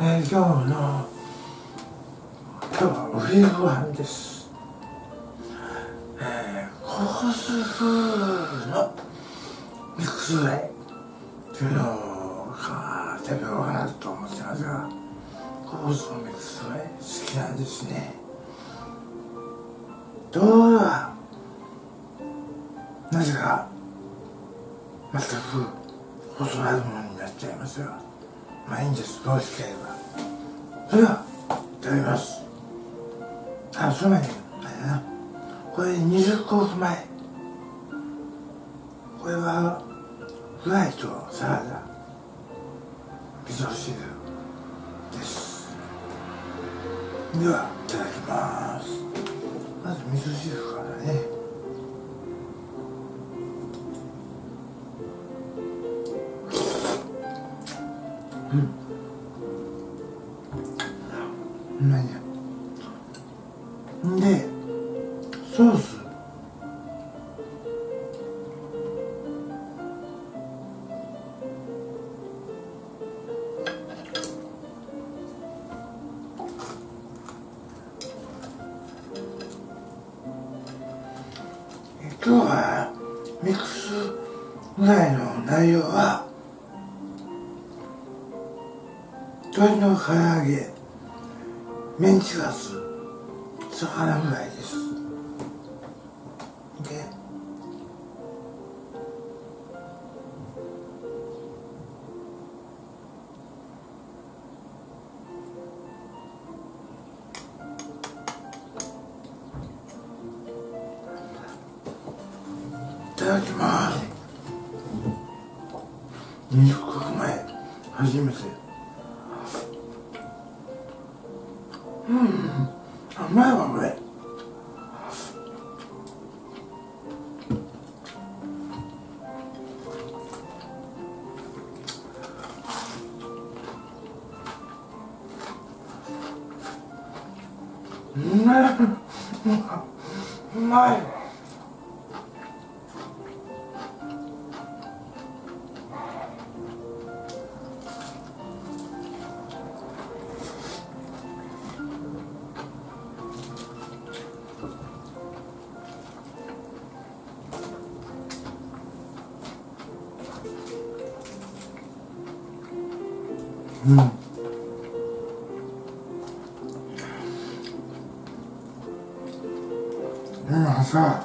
今日のウィーファンです、コース風のミックスウェイというのを食べようかなと思ってますが、コースのミックスウェイ好きなんですね。動画はなぜか全く細なるものになっちゃいますが、まあいいんです。どうしていればそれは食べます。あ、そうなんだな。これ20個前、これはフライとサラダ味噌汁です。ではいただきます。まず味噌汁からね。で、ソース今日はミックスぐらいの内容は鶏の唐揚げ、メンチカツ、魚フライです。で、いただきます。20個前、初めて。甘いわ、これ。うまい。今さ、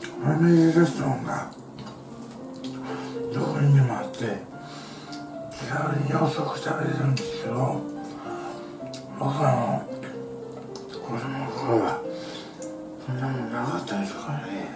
ファミリーレストランがどこにでもあって気軽に遅く食べれるんですけど、僕は子供の頃はそんなもんなかったですからね。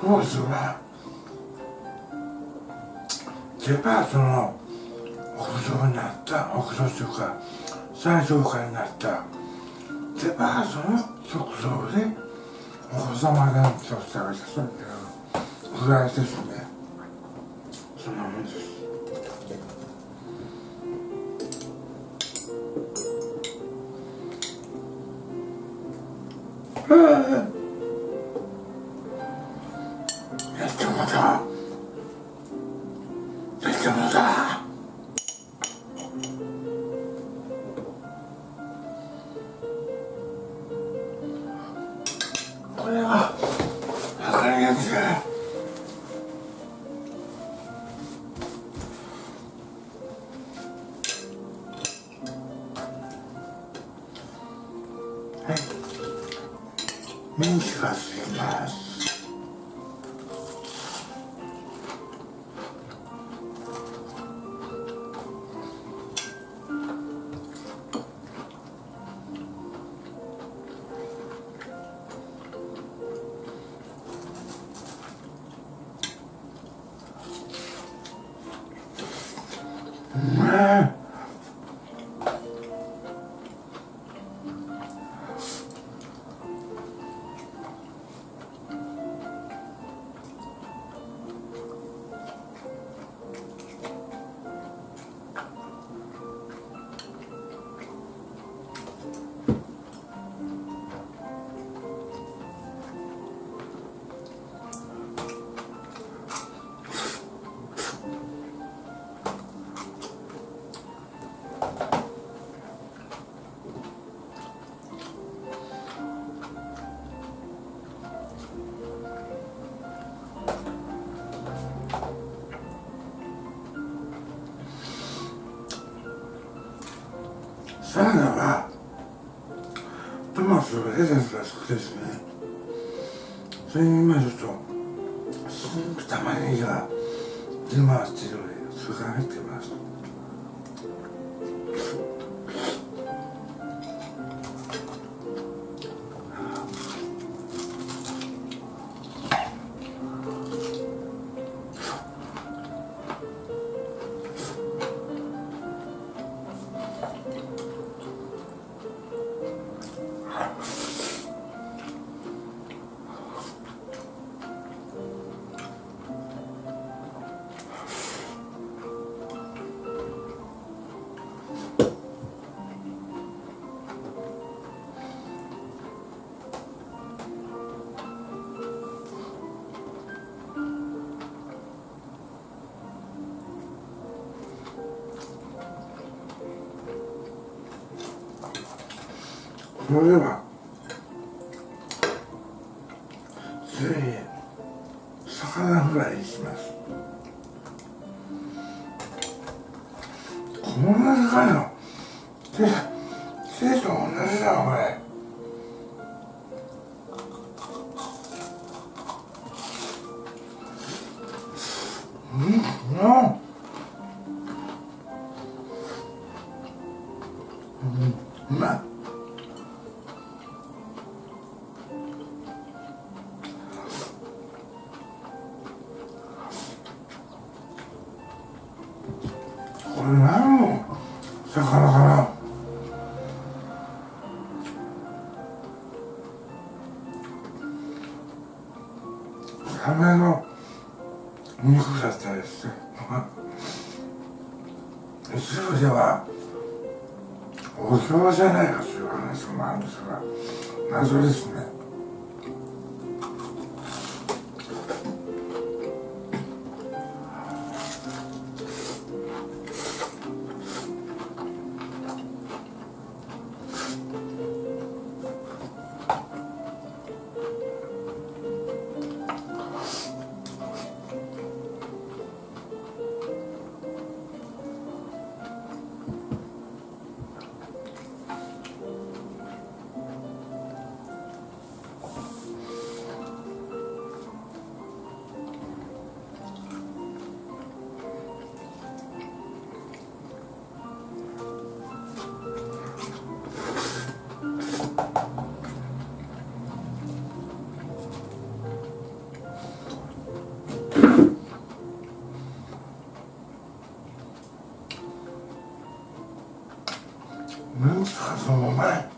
コースはデパートの屋上になった、屋上というか最上階になったデパートの食堂でお子様ランチを食べさせるぐらいですね。そんなもんです。噴気がつきます。うまい。サラダはトマトとレタスが好きですね。それに今ちょっとすごく玉ねぎが出回っているので、それが入ってます。それでは次に魚フライにします。こんな魚の手と同じだこれ。うまい。これ何の魚かな。サメの肉だったりして一部ではお経じゃないかという話もあるんですが、謎ですね。なんすかその前。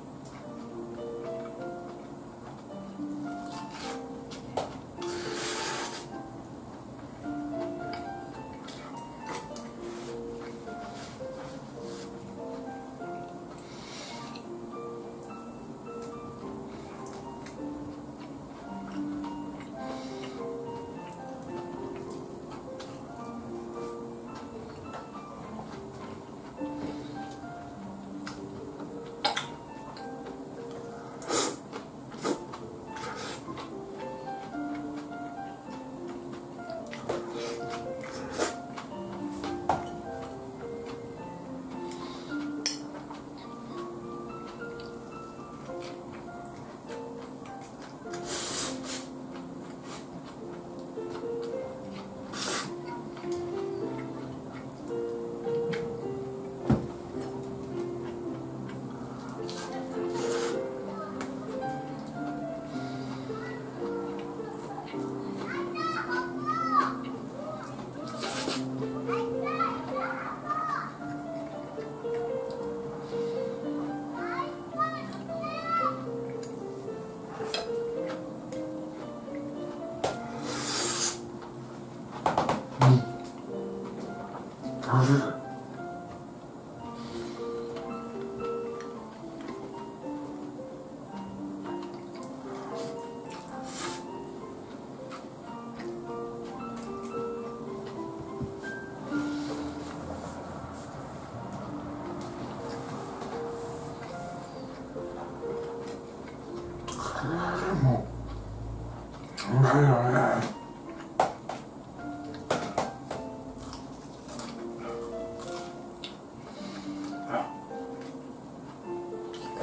もう美味しいよね。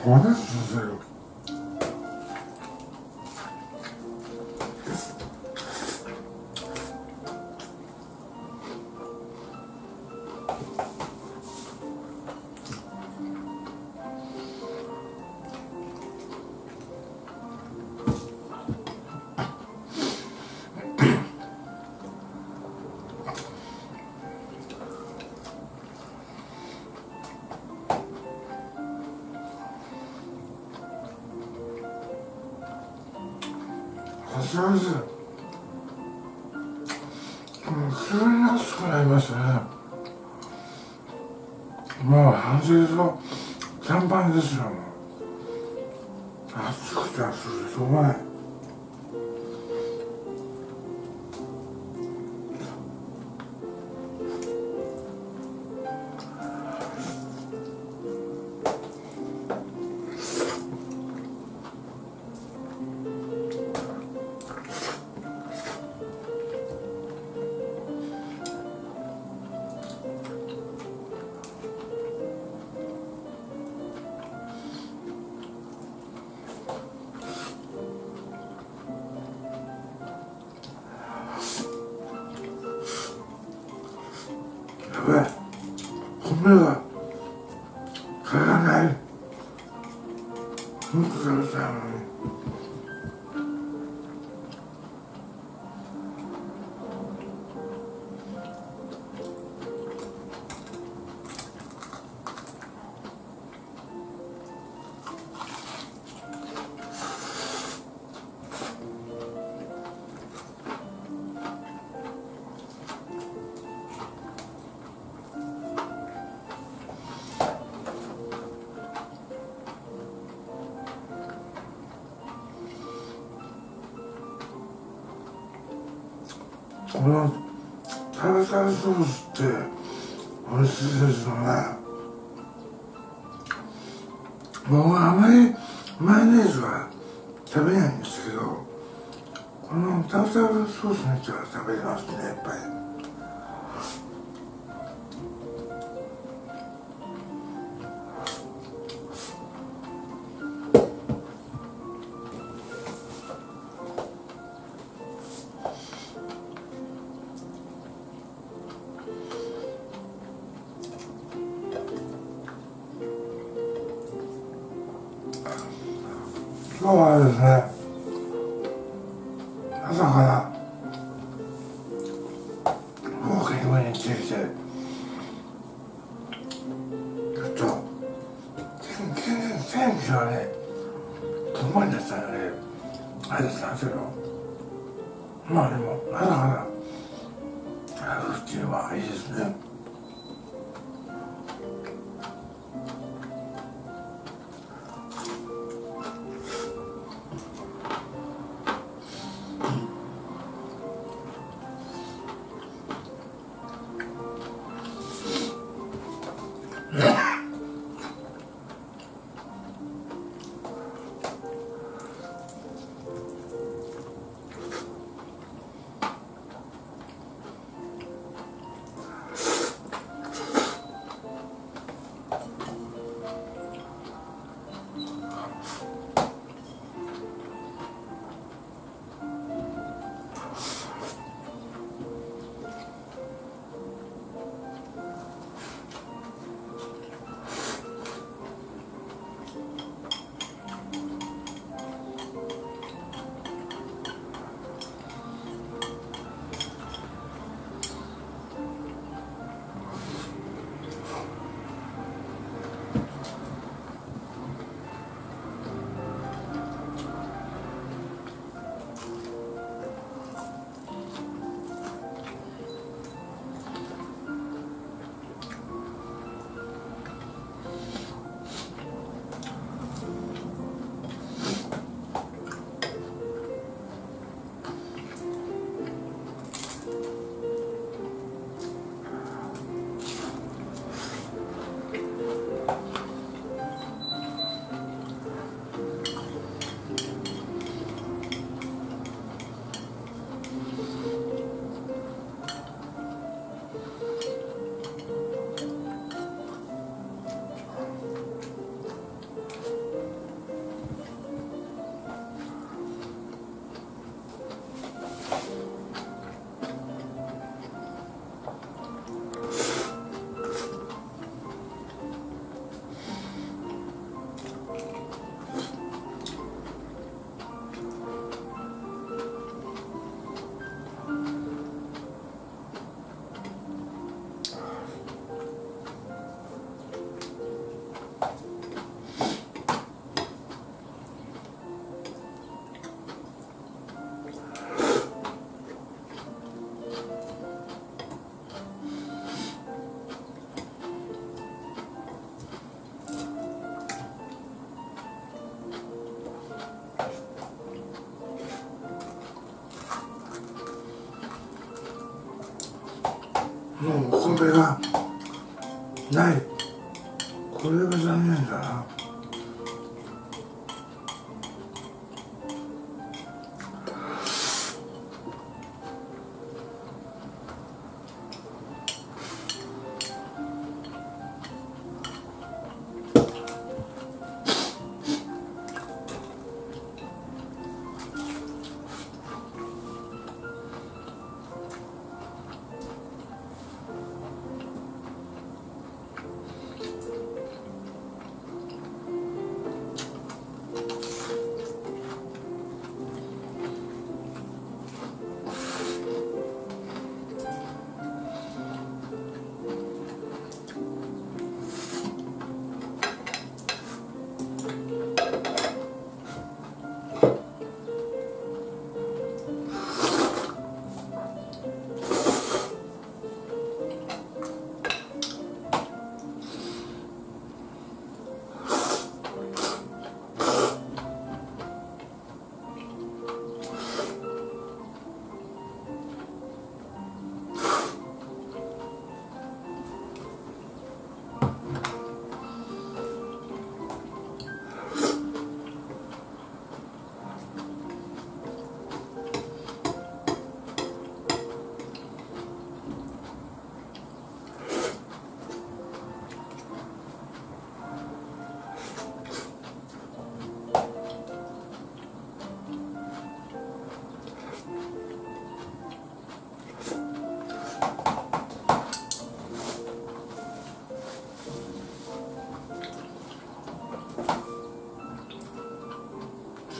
骨すする。すごいです。急に安くなりましたね。もう半世紀の短パンですよ。暑くて暑くてしょうがない。米が買えない。もっと食べたいのに。このタルタルソースって美味しいですよね。僕はあまりマヨネーズは食べないんですけど、このタルタルソースのやつは食べれますね、やっぱり。今日はですね、朝からウォーキングに行ってきて、ちょっと天気がね、曇りだったので、あれだったんですけど、まあでも朝から歩くっていうのはいいですね。もうこれがない、これが残念だな。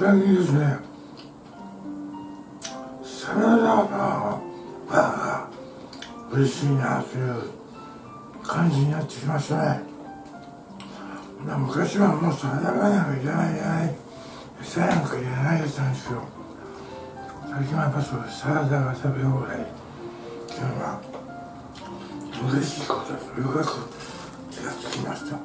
最近ですね、サラダバーが嬉しいなという感じになってきましたね。昔はもうサラダバーなんかいらない、餌なんかいらないやつなんですけど、最近はやっぱそうサラダが食べ放題っていうのは嬉しいことだとようやく気がつきました。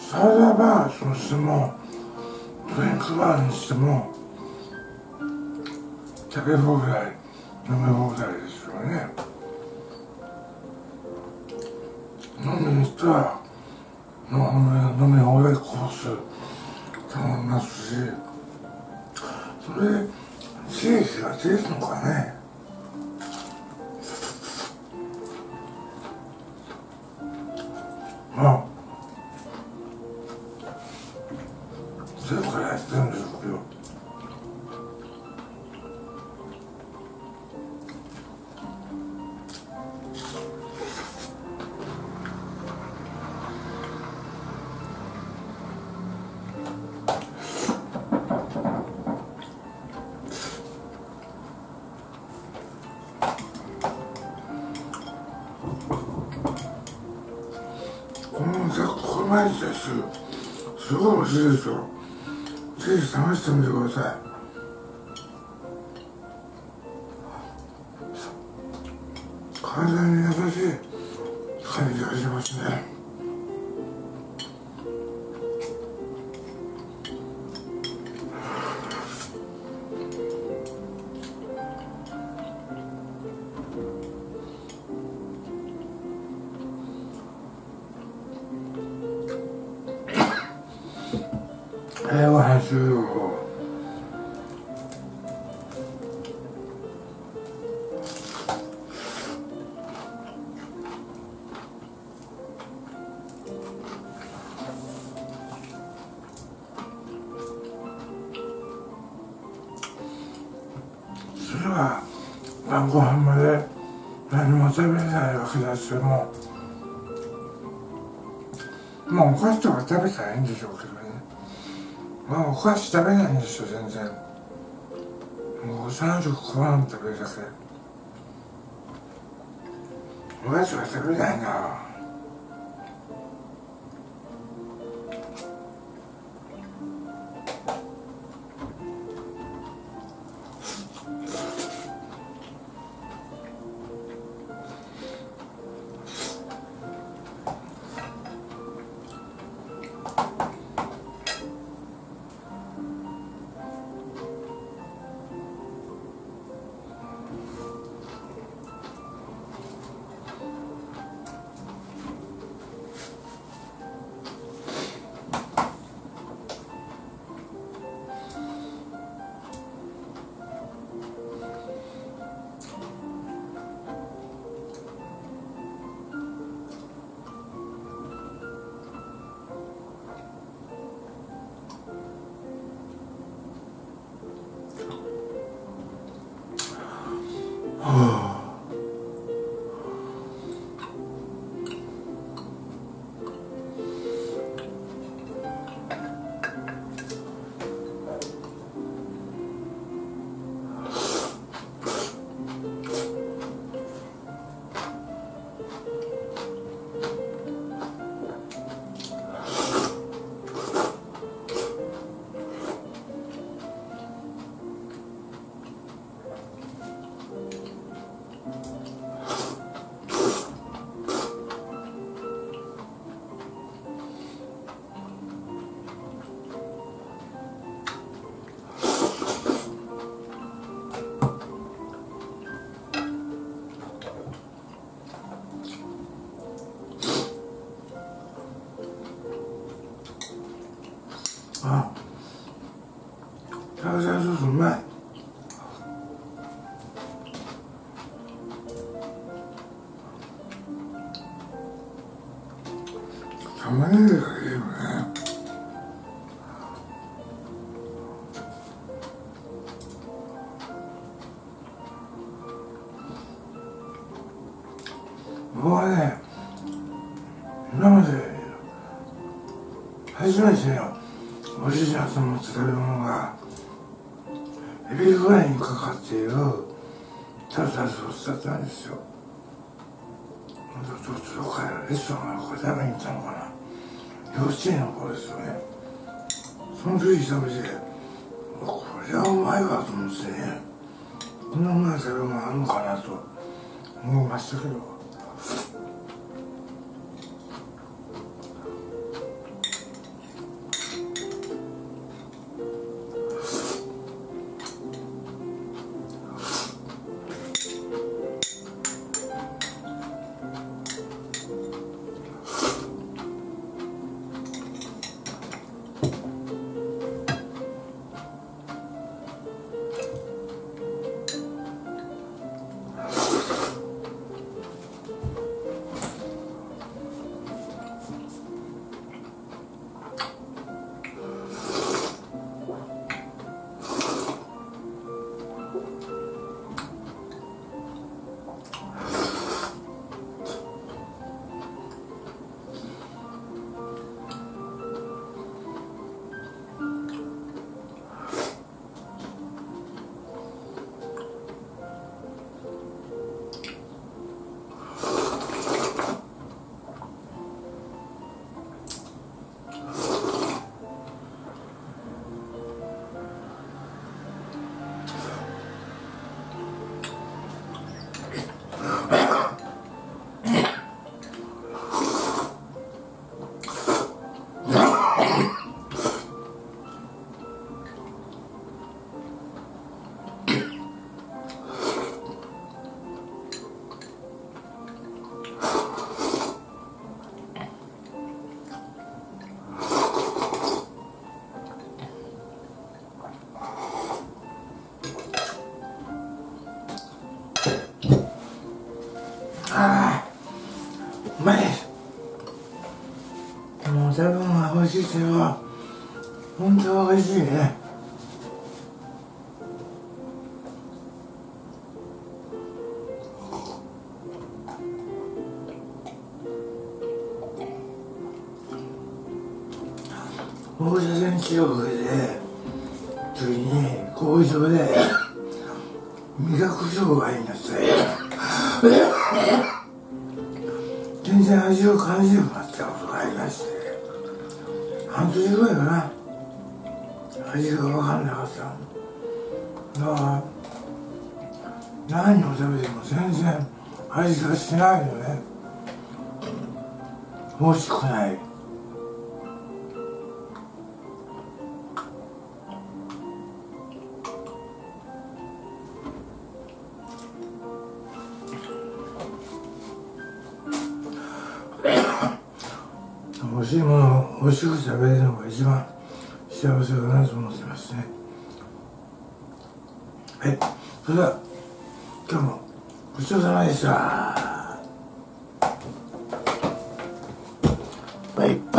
サラダバーにしてもドリンクバーにしても食べ放題飲め放題ですよね。飲みに行ったら飲み放題コース頼みますし、それで経費が出るのかね。すごい美味しいですよ。ぜひ試してみてください。体に優しい感じがしますね。晩ご飯まで何も食べれないわけだし、もうお菓子とか食べたらいいんでしょうけどね。まあお菓子食べないんですよ、全然。もう3食ご飯食べるだけ。お菓子は食べないな。タルタルソースうまい。玉ねぎがいいよね。僕はね、今まで初めてよ、おじいちゃんと思って食べ物がエビフライにかかっているタルタルソースだったんですよ。どっかレストランからこれ食べに行ったのかな、幼稚園の頃ですよね。その時食べて、これはうまいわと思ってね、こんなうまい食べ物あるのかなと思いましたけど、うまいです。もう食べ物が美味しいというのは本当は美味しいね。放射線治療で時に後遺症で味覚障害になって全然味を感じなくなったことがありまして、半年ぐらいかな、味が分からなかった。だから何を食べても全然味がしないのね。欲しくない。欲しいものを欲しく食べれるのが一番幸せだなと思ってますね。はい、それでは今日もごちそうさまでした。バイ。